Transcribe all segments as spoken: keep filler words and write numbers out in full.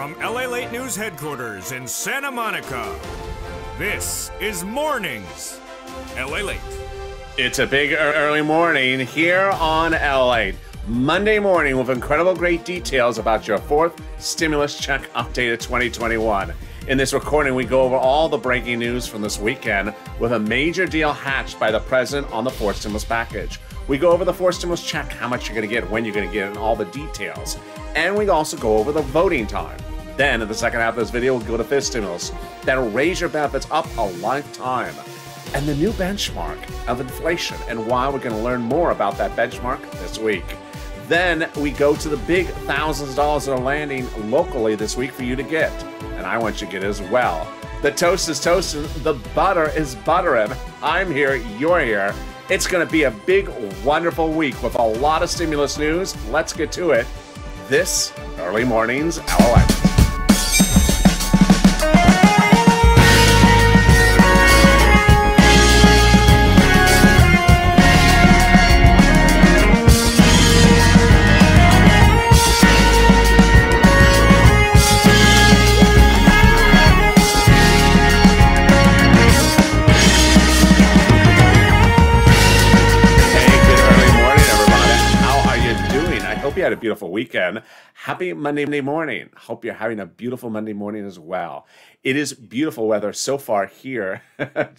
From L A Late News headquarters in Santa Monica, this is Mornings L A Late. It's a big early morning here on L A Late. Monday morning with incredible great details about your fourth stimulus check update of twenty twenty-one. In this recording, we go over all the breaking news from this weekend with a major deal hatched by the president on the fourth stimulus package. We go over the fourth stimulus check, how much you're going to get, when you're going to get, and all the details. And we also go over the voting time. Then, in the second half of this video, we'll go to fifth stimulus. That'll raise your benefits up a lifetime. And the new benchmark of inflation and why we're going to learn more about that benchmark this week. Then we go to the big thousands of dollars that are landing locally this week for you to get. And I want you to get as well. The toast is toasting, the butter is buttering. I'm here, you're here. It's going to be a big, wonderful week with a lot of stimulus news. Let's get to it. This Early Mornings L A Late. Had a beautiful weekend. Happy Monday morning. Hope you're having a beautiful Monday morning as well. It is beautiful weather so far here.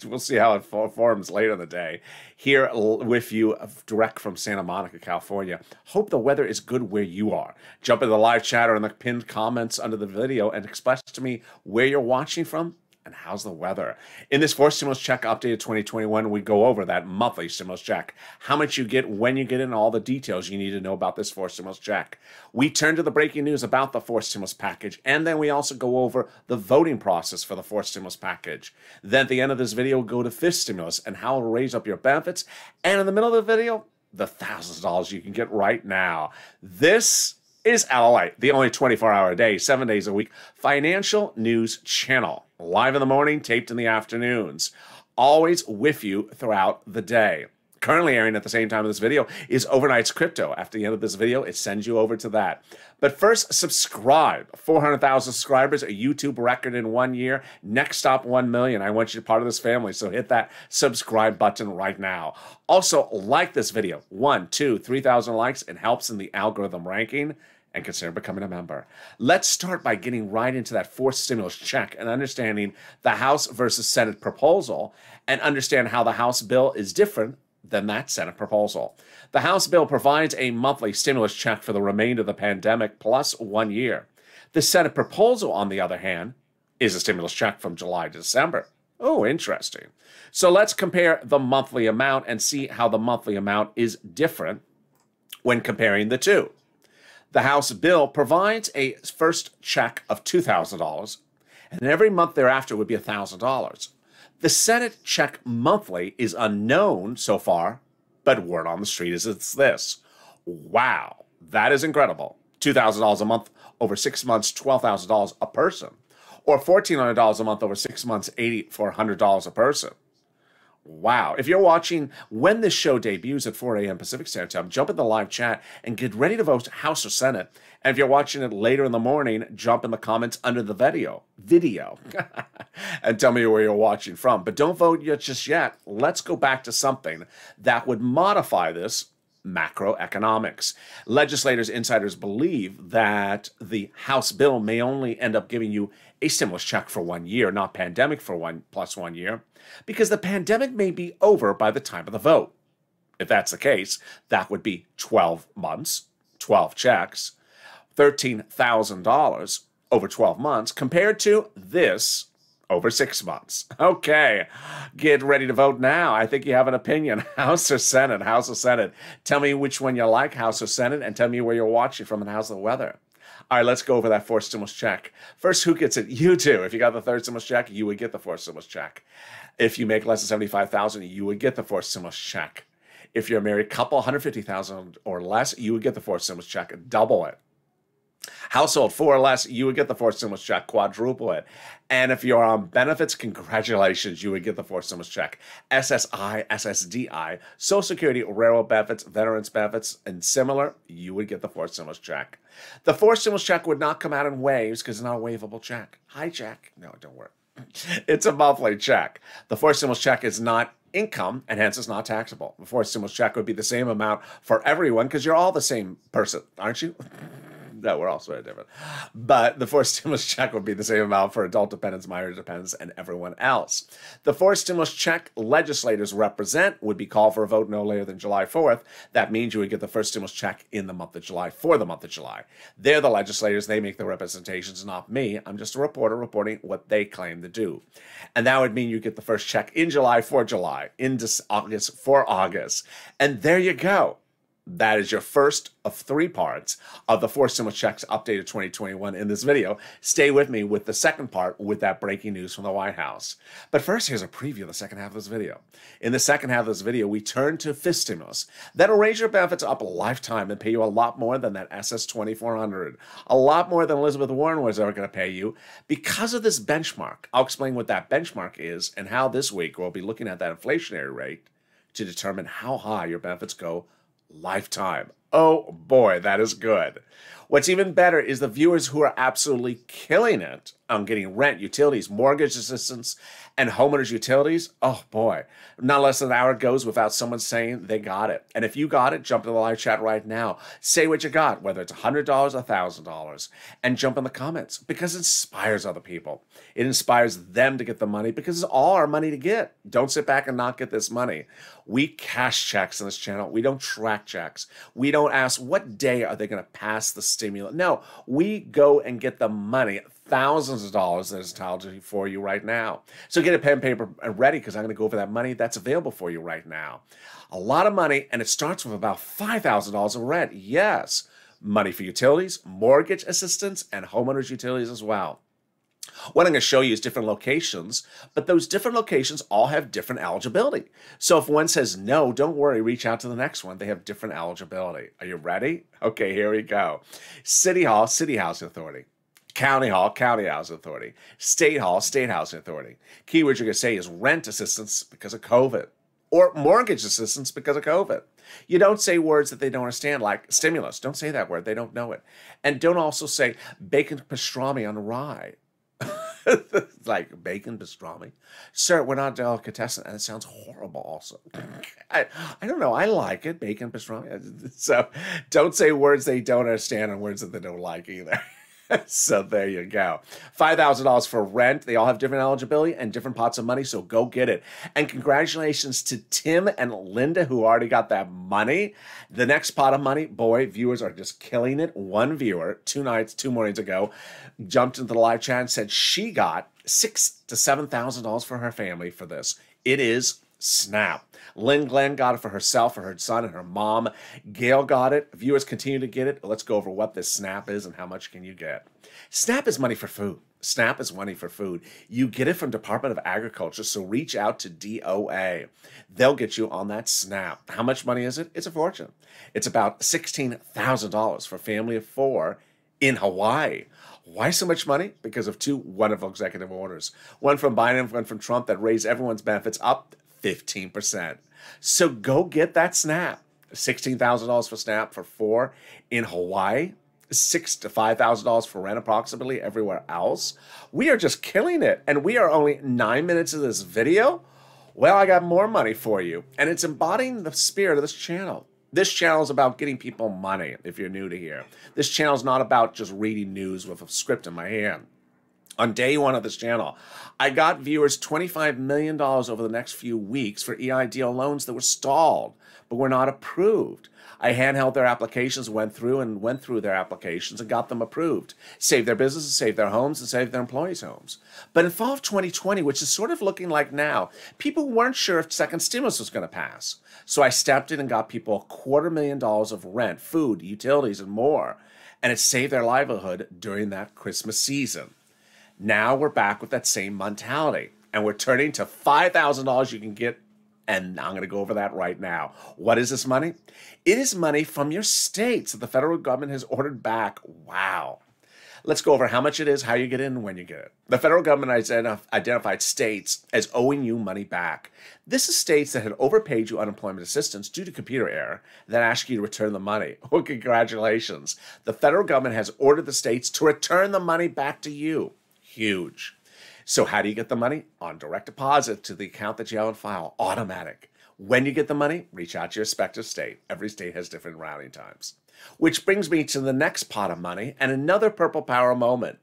We'll see how it forms later in the day. Here with you direct from Santa Monica, California. Hope the weather is good where you are. Jump into the live chat or in the pinned comments under the video and express to me where you're watching from and how's the weather. In this fourth stimulus check update of twenty twenty-one, we go over that monthly stimulus check, how much you get, when you get in, all the details you need to know about this fourth stimulus check. We turn to the breaking news about the fourth stimulus package, and then we also go over the voting process for the fourth stimulus package. Then at the end of this video, go to fifth stimulus and how it will raise up your benefits. And in the middle of the video, the thousands of dollars you can get right now. This is L A Late, the only twenty-four hour a day, seven days a week, financial news channel. Live in the morning, taped in the afternoons. Always with you throughout the day. Currently airing at the same time of this video is Overnight's Crypto. After the end of this video, it sends you over to that. But first, subscribe. four hundred thousand subscribers, a YouTube record in one year. Next stop, one million. I want you to be part of this family, so hit that subscribe button right now. Also, like this video. One, two, three thousand likes. It helps in the algorithm ranking. And consider becoming a member. Let's start by getting right into that fourth stimulus check and understanding the House versus Senate proposal and understand how the House bill is different than that Senate proposal. The House bill provides a monthly stimulus check for the remainder of the pandemic plus one year. The Senate proposal, on the other hand, is a stimulus check from July to December. Oh, interesting. So let's compare the monthly amount and see how the monthly amount is different when comparing the two. The House bill provides a first check of two thousand dollars, and every month thereafter would be one thousand dollars. The Senate check monthly is unknown so far, but word on the street is it's this. Wow, that is incredible. two thousand dollars a month over six months, twelve thousand dollars a person, or one thousand four hundred dollars a month over six months, eight thousand four hundred dollars a person. Wow. If you're watching when this show debuts at four A M Pacific Standard Time, jump in the live chat and get ready to vote House or Senate. And if you're watching it later in the morning, jump in the comments under the video, video and tell me where you're watching from. But don't vote yet just yet. Let's go back to something that would modify this macroeconomics. Legislators, insiders believe that the House bill may only end up giving you a stimulus check for one year, not pandemic for one plus one year, because the pandemic may be over by the time of the vote. If that's the case, that would be twelve months, twelve checks, thirteen thousand dollars over twelve months compared to this over six months. Okay, get ready to vote now. I think you have an opinion. House or Senate? House or Senate? Tell me which one you like, House or Senate, and tell me where you're watching from and how's the weather. All right, let's go over that fourth stimulus check. First, who gets it? You do. If you got the third stimulus check, you would get the fourth stimulus check. If you make less than seventy-five thousand dollars, you would get the fourth stimulus check. If you're a married couple, one hundred fifty thousand dollars or less, you would get the fourth stimulus check. Double it. Household, four or less, you would get the fourth stimulus check, quadruple it. And if you're on benefits, congratulations, you would get the fourth stimulus check. S S I, S S D I, Social Security, railroad benefits, veterans benefits, and similar, you would get the fourth stimulus check. The fourth stimulus check would not come out in waves because it's not a waivable check. Hi, Jack. No, it don't work. It's a monthly check. The fourth stimulus check is not income, and hence it's not taxable. The fourth stimulus check would be the same amount for everyone because you're all the same person, aren't you? No, we're all sort of different. But the fourth stimulus check would be the same amount for adult dependents, minor dependents, and everyone else. The fourth stimulus check legislators represent would be called for a vote no later than July fourth. That means you would get the first stimulus check in the month of July for the month of July. They're the legislators. They make the representations, not me. I'm just a reporter reporting what they claim to do. And that would mean you get the first check in July for July, in August for August. And there you go. That is your first of three parts of the four stimulus checks updated twenty twenty-one in this video. Stay with me with the second part with that breaking news from the White House. But first, here's a preview of the second half of this video. In the second half of this video, we turn to fifth stimulus. That'll raise your benefits up a lifetime and pay you a lot more than that S S twenty-four hundred, a lot more than Elizabeth Warren was ever going to pay you because of this benchmark. I'll explain what that benchmark is and how this week we'll be looking at that inflationary rate to determine how high your benefits go lifetime. Oh boy, that is good. What's even better is the viewers who are absolutely killing it on getting rent, utilities, mortgage assistance, and homeowners utilities. Oh boy, not less than an hour goes without someone saying they got it. And if you got it, jump to the live chat right now. Say what you got, whether it's one hundred dollars or one thousand dollars, and jump in the comments because it inspires other people. It inspires them to get the money because it's all our money to get. Don't sit back and not get this money. We cash checks on this channel. We don't track checks. We don't Don't ask what day are they going to pass the stimulus. No, we go and get the money, thousands of dollars that is entitled for you right now. So get a pen and paper ready because I'm going to go over that money that's available for you right now. A lot of money, and it starts with about five thousand dollars of rent. Yes, money for utilities, mortgage assistance, and homeowners utilities as well. What I'm going to show you is different locations, but those different locations all have different eligibility. So if one says no, don't worry, reach out to the next one. They have different eligibility. Are you ready? Okay, here we go. City Hall, City Housing Authority. County Hall, County Housing Authority. State Hall, State Housing Authority. Keywords you're going to say is rent assistance because of COVID or mortgage assistance because of COVID. You don't say words that they don't understand, like stimulus. Don't say that word. They don't know it. And don't also say bacon pastrami on rye. Like bacon pastrami, sir. We're not a contestant, and it sounds horrible. Also, I, I don't know. I like it, bacon pastrami. So, don't say words they don't understand and words that they don't like either. So there you go. five thousand dollars for rent. They all have different eligibility and different pots of money, so go get it. And congratulations to Tim and Linda, who already got that money. The next pot of money, boy, viewers are just killing it. One viewer, two nights, two mornings ago, jumped into the live chat and said she got six thousand to seven thousand dollars for her family for this. It is snap. Lynn Glenn got it for herself, for her son, and her mom. Gail got it. Viewers continue to get it. Let's go over what this SNAP is and how much can you get. SNAP is money for food. SNAP is money for food. You get it from Department of Agriculture, so reach out to D O A. They'll get you on that SNAP. How much money is it? It's a fortune. It's about sixteen thousand dollars for a family of four in Hawaii. Why so much money? Because of two wonderful executive orders. One from Biden and one from Trump that raised everyone's benefits up fifteen percent. So go get that SNAP. sixteen thousand dollars for SNAP for four in Hawaii. six thousand to five thousand dollars for rent approximately everywhere else. We are just killing it. And we are only nine minutes of this video. Well, I got more money for you. And it's embodying the spirit of this channel. This channel is about getting people money if you're new to here. This channel is not about just reading news with a script in my hand. On day one of this channel, I got viewers twenty-five million dollars over the next few weeks for E I D L loans that were stalled, but were not approved. I handheld their applications, went through and went through their applications and got them approved. Saved their businesses, saved their homes, and saved their employees' homes. But in fall of twenty twenty, which is sort of looking like now, people weren't sure if second stimulus was going to pass. So I stepped in and got people a quarter million dollars of rent, food, utilities, and more. And it saved their livelihood during that Christmas season. Now we're back with that same mentality, and we're turning to five thousand dollars you can get And I'm going to go over that right now. What is this money? It is money from your states that the federal government has ordered back. Wow. Let's go over how much it is, how you get it, and when you get it. The federal government ident- identified states as owing you money back. This is states that had overpaid you unemployment assistance due to computer error, then asked you to return the money. Well, congratulations. The federal government has ordered the states to return the money back to you. Huge. So how do you get the money? On direct deposit to the account that you have on file, automatic. When you get the money, reach out to your respective state. Every state has different routing times. Which brings me to the next pot of money and another Purple Power moment.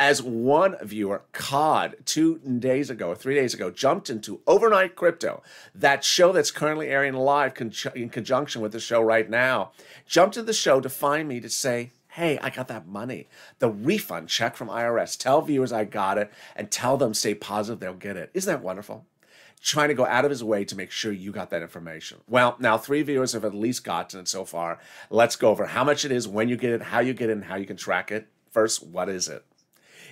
As one viewer, C O D, two days ago, three days ago, jumped into Overnight Crypto, that show that's currently airing live con in conjunction with the show right now, jumped to the show to find me to say, hey, I got that money. The refund check from I R S. Tell viewers I got it and tell them stay positive they'll get it. Isn't that wonderful? Trying to go out of his way to make sure you got that information. Well, now three viewers have at least gotten it so far. Let's go over how much it is, when you get it, how you get it, and how you can track it. First, what is it?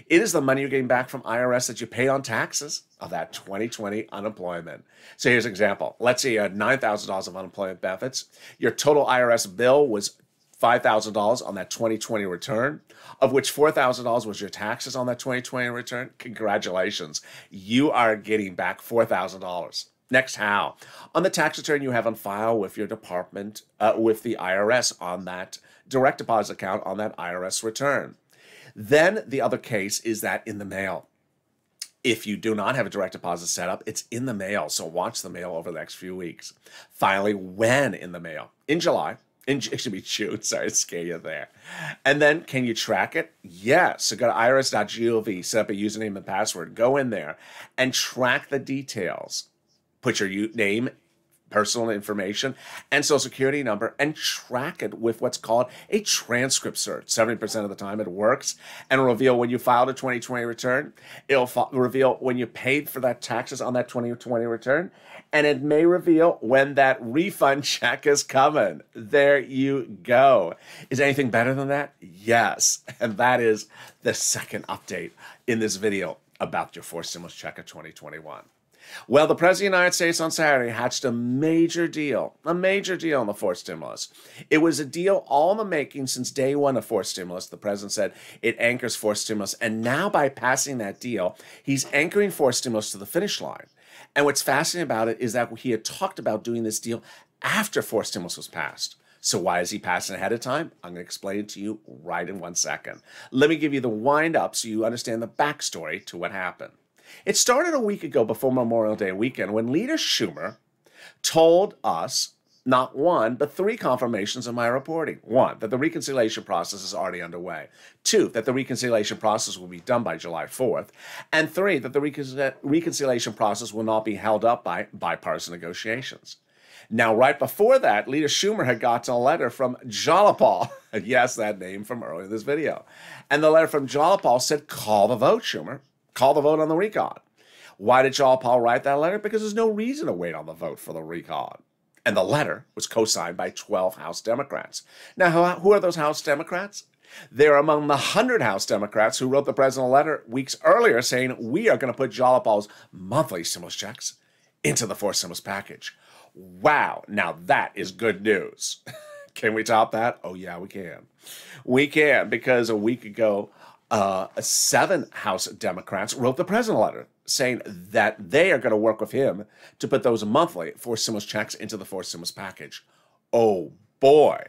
It is the money you're getting back from I R S that you paid on taxes of that twenty twenty unemployment. So here's an example. Let's say you had nine thousand dollars of unemployment benefits. Your total I R S bill was five thousand dollars on that twenty twenty return, of which four thousand dollars was your taxes on that twenty twenty return. Congratulations. You are getting back four thousand dollars. Next, how? On the tax return you have on file with your department, uh, with the I R S on that direct deposit account on that I R S return. Then the other case is that in the mail. If you do not have a direct deposit set up, it's in the mail. So watch the mail over the next few weeks. Finally, when in the mail? In July. In, it should be June, sorry to scare you there. And then, can you track it? Yes, so go to I R S dot gov, set up a username and password, go in there and track the details. Put your name, personal information, and social security number and track it with what's called a transcript search. seventy percent of the time it works and it'll reveal when you filed a twenty twenty return. It'll reveal when you paid for that taxes on that twenty twenty return. And it may reveal when that refund check is coming. There you go. Is anything better than that? Yes. And that is the second update in this video about your fourth stimulus check of twenty twenty-one. Well, the President of the United States on Saturday hatched a major deal, a major deal on the fourth stimulus. It was a deal all in the making since day one of fourth stimulus. The President said it anchors fourth stimulus, and now by passing that deal, he's anchoring fourth stimulus to the finish line. And what's fascinating about it is that he had talked about doing this deal after fourth stimulus was passed. So why is he passing ahead of time? I'm going to explain it to you right in one second. Let me give you the wind up so you understand the backstory to what happened. It started a week ago before Memorial Day weekend when Leader Schumer told us not one, but three confirmations of my reporting. One, that the reconciliation process is already underway. Two, that the reconciliation process will be done by July fourth. And three, that the recon reconciliation process will not be held up by bipartisan negotiations. Now, right before that, Leader Schumer had gotten a letter from Jalapal. Yes, that name from earlier in this video. And the letter from Jalapal said, call the vote, Schumer. Call the vote on the recon. Why did Jalapal write that letter? Because there's no reason to wait on the vote for the recon. And the letter was co-signed by twelve House Democrats. Now, who are those House Democrats? They're among the one hundred House Democrats who wrote the president a letter weeks earlier saying, we are going to put Jalapal's monthly stimulus checks into the fourth stimulus package. Wow, now that is good news. Can we top that? Oh yeah, we can. We can, because a week ago, Uh, seven House Democrats wrote the president a letter saying that they are going to work with him to put those monthly fourth stimulus checks into the fourth stimulus package. Oh boy.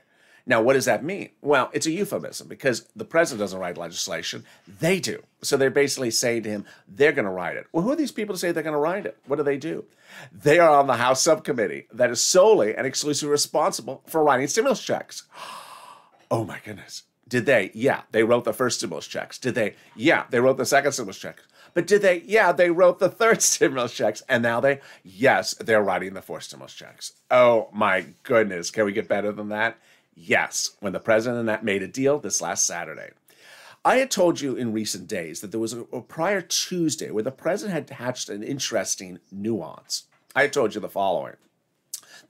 Now, what does that mean? Well, it's a euphemism because the president doesn't write legislation. They do. So they're basically saying to him, they're going to write it. Well, who are these people to say they're going to write it? What do they do? They are on the House subcommittee that is solely and exclusively responsible for writing stimulus checks. Oh my goodness. Did they? Yeah, they wrote the first stimulus checks. Did they? Yeah, they wrote the second stimulus check. But did they? Yeah, they wrote the third stimulus checks. And now they? Yes, they're writing the fourth stimulus checks. Oh my goodness. Can we get better than that? Yes, when the president and that made a deal this last Saturday. I had told you in recent days that there was a, a prior Tuesday where the president had hatched an interesting nuance. I had told you the following.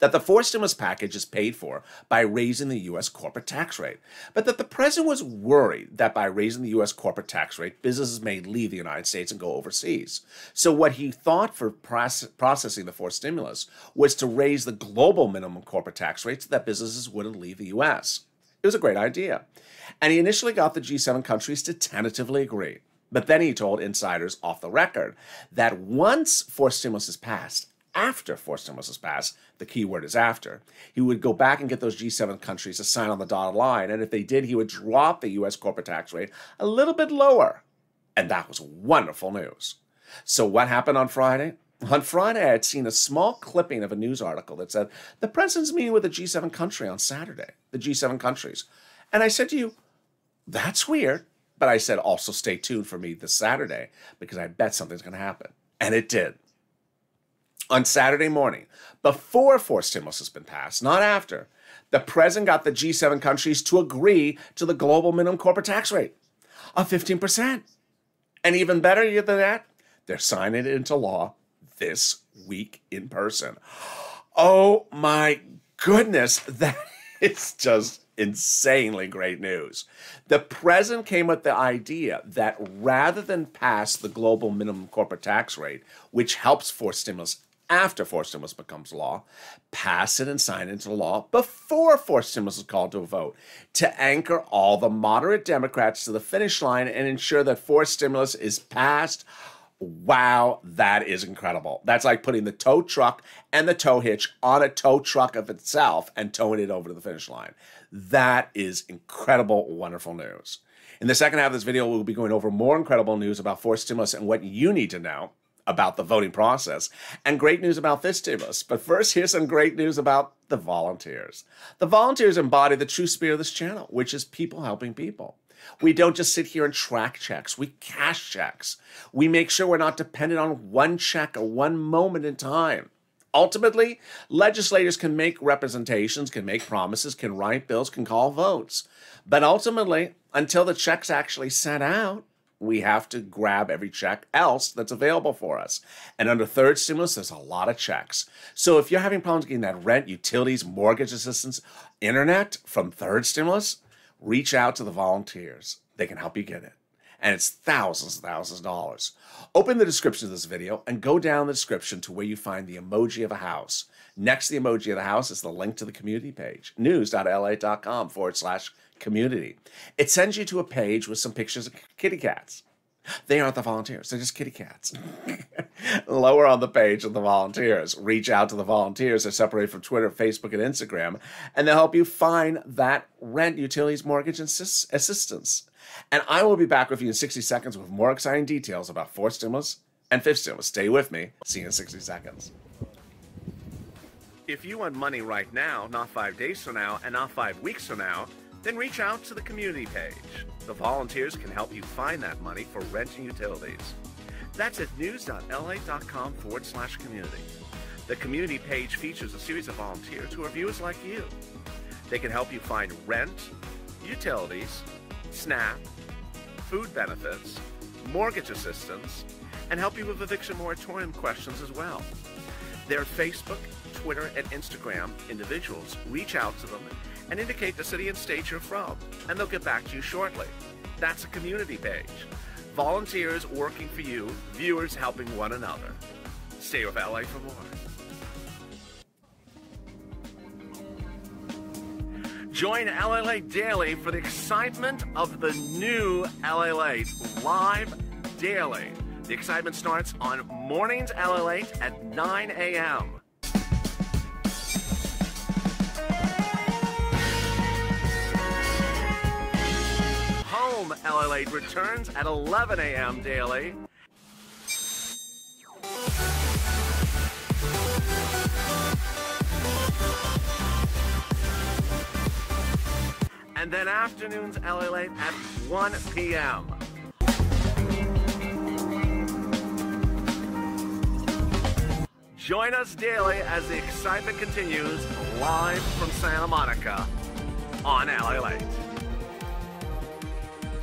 that the fourth stimulus package is paid for by raising the U S corporate tax rate, but that the president was worried that by raising the U S corporate tax rate, businesses may leave the United States and go overseas. So what he thought for process processing the fourth stimulus was to raise the global minimum corporate tax rate so that businesses wouldn't leave the U S It was a great idea, and he initially got the G seven countries to tentatively agree. But then he told insiders off the record that once fourth stimulus is passed, after fourth stimulus is passed, the key word is after, he would go back and get those G seven countries to sign on the dotted line, and if they did, he would drop the U S corporate tax rate a little bit lower. And that was wonderful news. So what happened on Friday? On Friday, I had seen a small clipping of a news article that said, the president's meeting with the G seven country on Saturday, the G seven countries. And I said to you, that's weird. But I said, also stay tuned for me this Saturday, because I bet something's going to happen. And it did. On Saturday morning, before fourth stimulus has been passed, not after, the president got the G seven countries to agree to the global minimum corporate tax rate of fifteen percent. And even better than that, they're signing it into law this week in person. Oh my goodness, that is just insanely great news. The president came with the idea that rather than pass the global minimum corporate tax rate, which helps fourth stimulus after fourth stimulus becomes law, pass it and sign it into law before fourth stimulus is called to a vote, to anchor all the moderate Democrats to the finish line and ensure that fourth stimulus is passed. Wow, that is incredible. That's like putting the tow truck and the tow hitch on a tow truck of itself and towing it over to the finish line. That is incredible, wonderful news. In the second half of this video, we'll be going over more incredible news about fourth stimulus and what you need to know about the voting process, and great news about this stimulus. But first, here's some great news about the volunteers. The volunteers embody the true spirit of this channel, which is people helping people. We don't just sit here and track checks. We cash checks. We make sure we're not dependent on one check or one moment in time. Ultimately, legislators can make representations, can make promises, can write bills, can call votes. But ultimately, until the check's actually sent out, we have to grab every check else that's available for us. And under third stimulus, there's a lot of checks. So if you're having problems getting that rent, utilities, mortgage assistance, internet from third stimulus, reach out to the volunteers. They can help you get it. And it's thousands and thousands of dollars. Open the description of this video and go down the description to where you find the emoji of a house. Next to the emoji of the house is the link to the community page, news.la.com forward slash community. It sends you to a page with some pictures of kitty cats. They aren't the volunteers. They're just kitty cats. Lower on the page are the volunteers. Reach out to the volunteers. They're separated from Twitter, Facebook, and Instagram, and they'll help you find that rent, utilities, mortgage, and assistance. And I will be back with you in sixty seconds with more exciting details about fourth stimulus and fifth stimulus. Stay with me. See you in sixty seconds. If you want money right now, not five days from now, and not five weeks from now, then reach out to the community page. The volunteers can help you find that money for rent and utilities. That's at news.la.com forward slash community. The community page features a series of volunteers who are viewers like you. They can help you find rent, utilities, SNAP, food benefits, mortgage assistance, and help you with eviction moratorium questions as well. Their Facebook, Twitter, and Instagram individuals, reach out to them and indicate the city and state you're from, and they'll get back to you shortly. That's a community page. Volunteers working for you, viewers helping one another. Stay with L A for more. Join LALATE Daily for the excitement of the new LALATE live daily. The excitement starts on mornings LALATE at nine A M LALATE returns at eleven A M daily. And then afternoons LALATE at one P M Join us daily as the excitement continues live from Santa Monica on LALATE.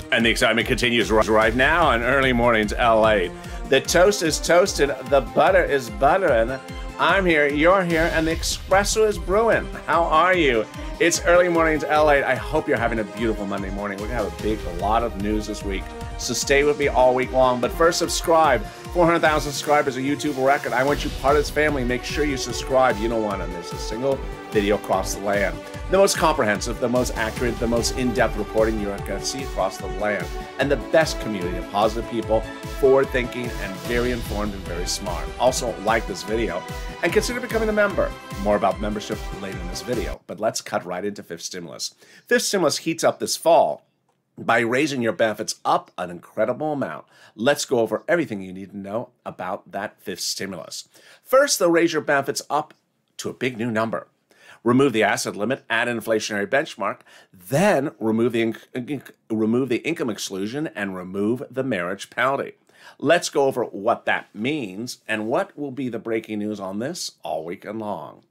And the excitement continues right now on early mornings L A. The toast is toasted, the butter is buttering, I'm here, you're here, and the espresso is brewing. How are you? It's early mornings, L A. I hope you're having a beautiful Monday morning. We're gonna have a big, a lot of news this week. So stay with me all week long, but first subscribe. four hundred thousand subscribers, a YouTube record. I want you part of this family. Make sure you subscribe. You don't want to miss a single video across the land. The most comprehensive, the most accurate, the most in-depth reporting you're going to see across the land. And the best community of positive people, forward-thinking and very informed and very smart. Also, like this video and consider becoming a member. More about membership later in this video, but let's cut right into Fifth Stimulus. Fifth Stimulus heats up this fall by raising your benefits up an incredible amount. Let's go over everything you need to know about that fifth stimulus. First, they'll raise your benefits up to a big new number. Remove the asset limit, add an inflationary benchmark, then remove the, in remove the income exclusion and remove the marriage penalty. Let's go over what that means and what will be the breaking news on this all week long.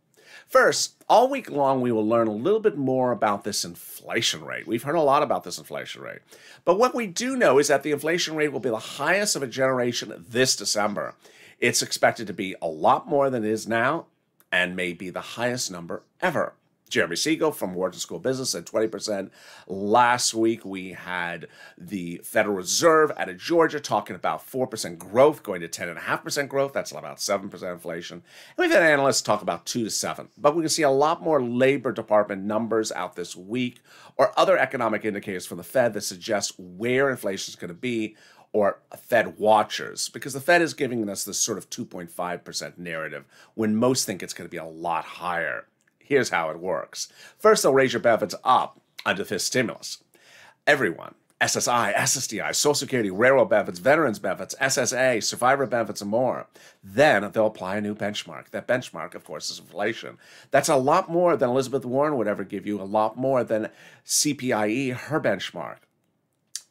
First, all week long, we will learn a little bit more about this inflation rate. We've heard a lot about this inflation rate. But what we do know is that the inflation rate will be the highest of a generation this December. It's expected to be a lot more than it is now and may be the highest number ever. Jeremy Siegel from Wharton School of Business at twenty percent. Last week, we had the Federal Reserve out of Georgia talking about four percent growth going to ten point five percent growth. That's about seven percent inflation. And we've had analysts talk about two to seven. But we can see a lot more Labor Department numbers out this week or other economic indicators from the Fed that suggest where inflation is going to be, or Fed watchers, because the Fed is giving us this sort of two point five percent narrative when most think it's going to be a lot higher. Here's how it works. First, they'll raise your benefits up under fifth stimulus. Everyone, S S I, S S D I, Social Security, railroad benefits, veterans benefits, S S A, survivor benefits, and more. Then they'll apply a new benchmark. That benchmark, of course, is inflation. That's a lot more than Elizabeth Warren would ever give you, a lot more than C P I E, her benchmark.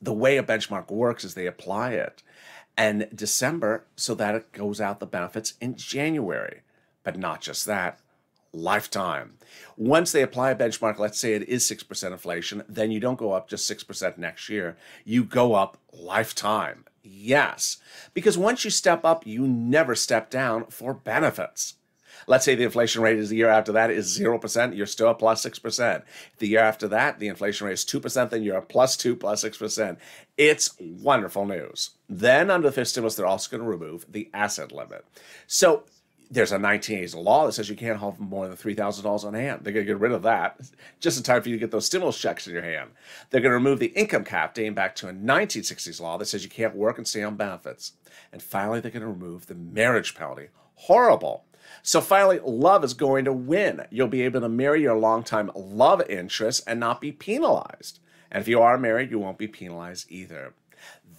The way a benchmark works is they apply it in December so that it goes out the benefits in January. But not just that. Lifetime. Once they apply a benchmark, let's say it is six percent inflation, then you don't go up just six percent next year. You go up lifetime. Yes, because once you step up, you never step down for benefits. Let's say the inflation rate is the year after that is zero percent, you're still at plus six percent. The year after that, the inflation rate is two percent, then you're at plus two, plus six percent. It's wonderful news. Then under the fifth stimulus, they're also going to remove the asset limit. So there's a nineteen eighties law that says you can't have more than three thousand dollars on hand. They're going to get rid of that just in time for you to get those stimulus checks in your hand. They're going to remove the income cap dating back to a nineteen sixties law that says you can't work and stay on benefits. And finally, they're going to remove the marriage penalty. Horrible. So finally, love is going to win. You'll be able to marry your longtime love interest and not be penalized. And if you are married, you won't be penalized either.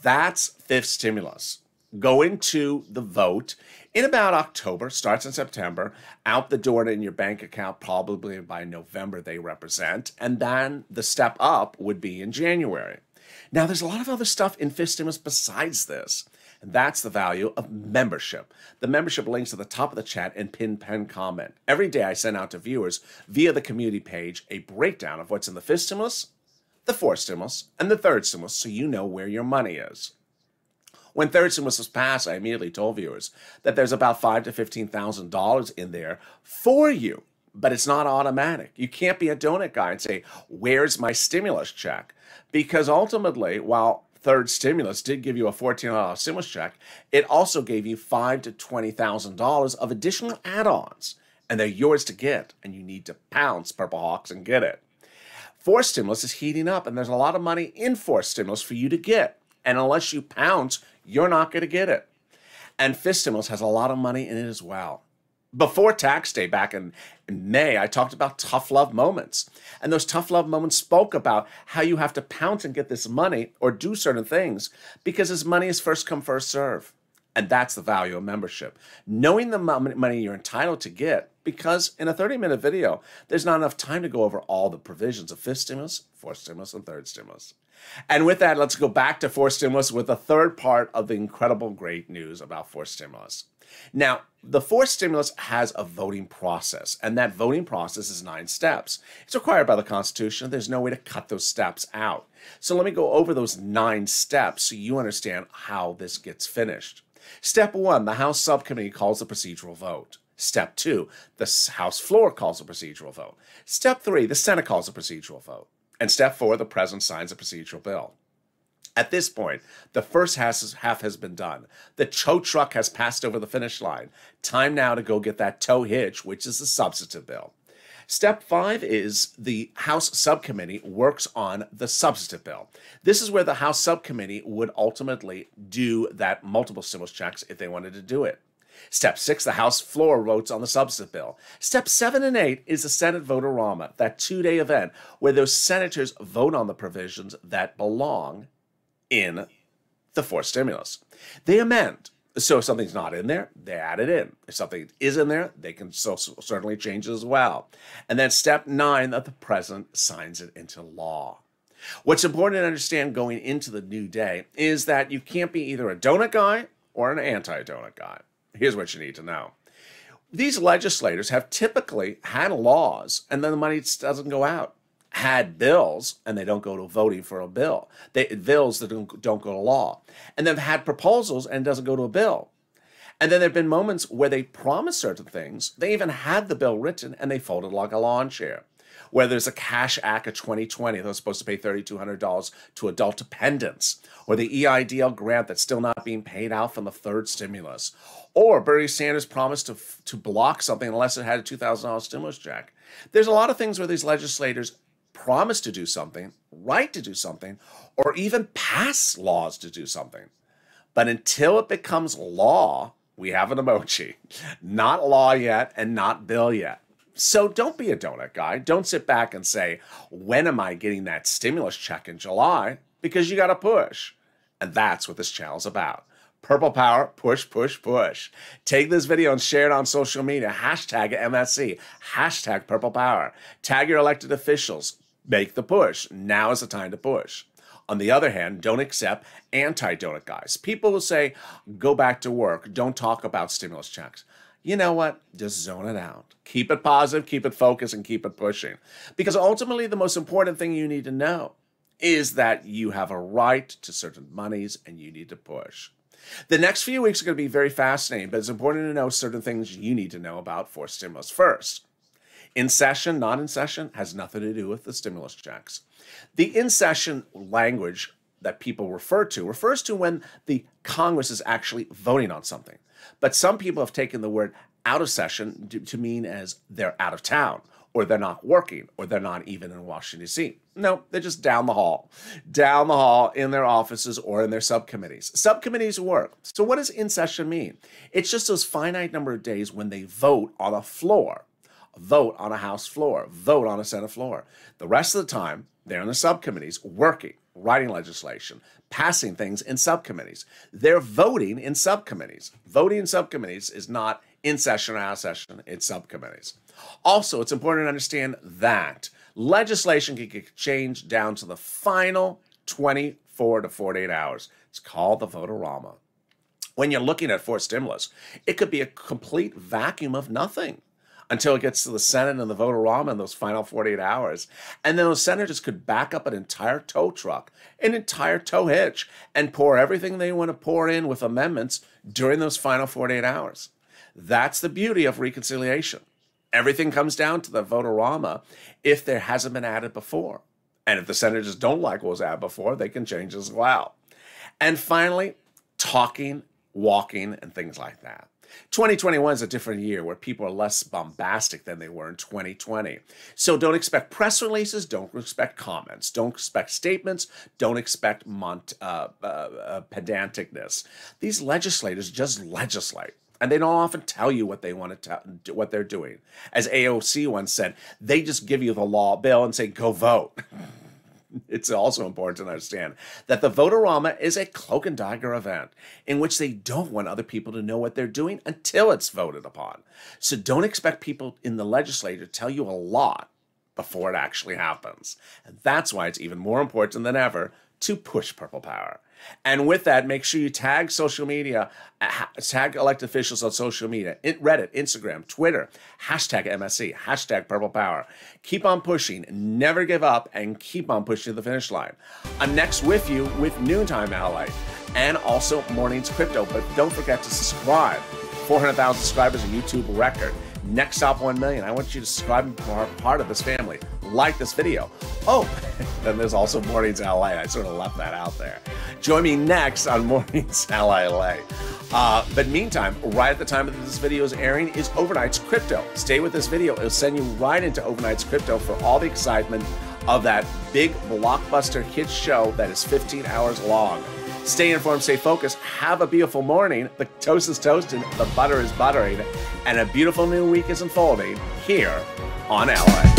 That's fifth stimulus. Go into the vote in about October, starts in September, out the door and in your bank account probably by November they represent, and then the step up would be in January. Now there's a lot of other stuff in fifth stimulus besides this, and that's the value of membership. The membership links at the top of the chat and pinned pen comment. Every day I send out to viewers via the community page a breakdown of what's in the fifth stimulus, the fourth stimulus, and the third stimulus so you know where your money is. When third stimulus was passed, I immediately told viewers that there's about five to fifteen thousand dollars in there for you, but it's not automatic. You can't be a donut guy and say, "Where's my stimulus check?" Because ultimately, while third stimulus did give you a fourteen hundred dollar stimulus check, it also gave you five to twenty thousand dollars of additional add-ons, and they're yours to get, and you need to pounce Purple Hawks and get it. Fourth stimulus is heating up, and there's a lot of money in fourth stimulus for you to get, and unless you pounce, you're not going to get it. And fifth stimulus has a lot of money in it as well. Before tax day back in May, I talked about tough love moments. And those tough love moments spoke about how you have to pounce and get this money or do certain things because this money is first come, first serve. And that's the value of membership. Knowing the money you're entitled to get, because in a thirty minute video, there's not enough time to go over all the provisions of fifth stimulus, fourth stimulus, and third stimulus. And with that, let's go back to fourth stimulus with the third part of the incredible great news about fourth stimulus. Now, the fourth stimulus has a voting process, and that voting process is nine steps. It's required by the Constitution. There's no way to cut those steps out. So let me go over those nine steps so you understand how this gets finished. Step one, the House Subcommittee calls the procedural vote. Step two, the House floor calls a procedural vote. Step three, the Senate calls a procedural vote. And step four, the President signs a procedural bill. At this point, the first half has been done. The tow truck has passed over the finish line. Time now to go get that tow hitch, which is the substantive bill. Step five is the House subcommittee works on the substantive bill. This is where the House subcommittee would ultimately do that multiple stimulus checks if they wanted to do it. Step six, the House floor votes on the substantive bill. Step seven and eight is the Senate votorama, that two-day event where those senators vote on the provisions that belong in the fourth stimulus. They amend. So if something's not in there, they add it in. If something is in there, they can so certainly change it as well. And then step nine, that the president signs it into law. What's important to understand going into the new day is that you can't be either a donut guy or an anti-donut guy. Here's what you need to know. These legislators have typically had laws and then the money doesn't go out. Had bills and they don't go to voting for a bill. They, bills that don't, don't go to law. And they've had proposals and it doesn't go to a bill. And then there have been moments where they promised certain things. They even had the bill written and they folded like a lawn chair. Where there's a Cash Act of twenty twenty that was supposed to pay three thousand two hundred dollars to adult dependents, or the E I D L grant that's still not being paid out from the third stimulus, or Bernie Sanders promised to, to block something unless it had a two thousand dollar stimulus check. There's a lot of things where these legislators promise to do something, write to do something, or even pass laws to do something. But until it becomes law, we have an emoji. Not law yet and not bill yet. So don't be a donut guy. Don't sit back and say, when am I getting that stimulus check in July? Because you got to push. And that's what this channel's about. Purple power, push, push, push. Take this video and share it on social media. Hashtag M S C, hashtag purple power. Tag your elected officials. Make the push. Now is the time to push. On the other hand, don't accept anti-donut guys. People who say, go back to work. Don't talk about stimulus checks. You know what? Just zone it out. Keep it positive, keep it focused, and keep it pushing. Because ultimately, the most important thing you need to know is that you have a right to certain monies and you need to push. The next few weeks are going to be very fascinating, but it's important to know certain things you need to know about for stimulus first. In session, not in session, has nothing to do with the stimulus checks. The in-session language that people refer to refers to when the Congress is actually voting on something. But some people have taken the word out of session to, to mean as they're out of town, or they're not working, or they're not even in Washington, D C No, they're just down the hall, down the hall in their offices or in their subcommittees. Subcommittees work. So what does in session mean? It's just those finite number of days when they vote on a floor, vote on a House floor, vote on a Senate floor. The rest of the time, they're in the subcommittees working, writing legislation, passing things in subcommittees. They're voting in subcommittees. Voting in subcommittees is not in session or out of session, it's subcommittees. Also, it's important to understand that legislation can get changed down to the final twenty-four to forty-eight hours. It's called the votorama. When you're looking at four stimulus, it could be a complete vacuum of nothing until it gets to the Senate and the votorama in those final forty-eight hours. And then those senators could back up an entire tow truck, an entire tow hitch, and pour everything they want to pour in with amendments during those final forty-eight hours. That's the beauty of reconciliation. Everything comes down to the votorama if there hasn't been added before. And if the senators don't like what was added before, they can change as well. And finally, talking, walking, and things like that. twenty twenty-one is a different year where people are less bombastic than they were in twenty twenty. So don't expect press releases, don't expect comments, don't expect statements, don't expect mont, uh, uh, uh, pedanticness. These legislators just legislate, and they don't often tell you what they want to do, what they're doing. As A O C once said, they just give you the law bill and say, go vote. It's also important to understand that the votorama is a cloak and dagger event in which they don't want other people to know what they're doing until it's voted upon. So don't expect people in the legislature to tell you a lot before it actually happens. And that's why it's even more important than ever to push purple power. And with that, make sure you tag social media, tag elected officials on social media, Reddit, Instagram, Twitter, hashtag M S C, hashtag purple power. Keep on pushing, never give up, and keep on pushing to the finish line. I'm next with you with Noontime L A L A T E and also Morning's Crypto, but don't forget to subscribe. four hundred thousand subscribers, a YouTube record. Next up, one million. I want you to subscribe and become part of this family. Like this video. Oh, then there's also Mornings L A. I sort of left that out there. Join me next on Mornings L A. Uh, but meantime, right at the time that this video is airing is Overnight's Crypto. Stay with this video. It'll send you right into Overnight's Crypto for all the excitement of that big blockbuster hit show that is fifteen hours long. Stay informed, stay focused, have a beautiful morning. The toast is toasting, the butter is buttering, and a beautiful new week is unfolding here on L A.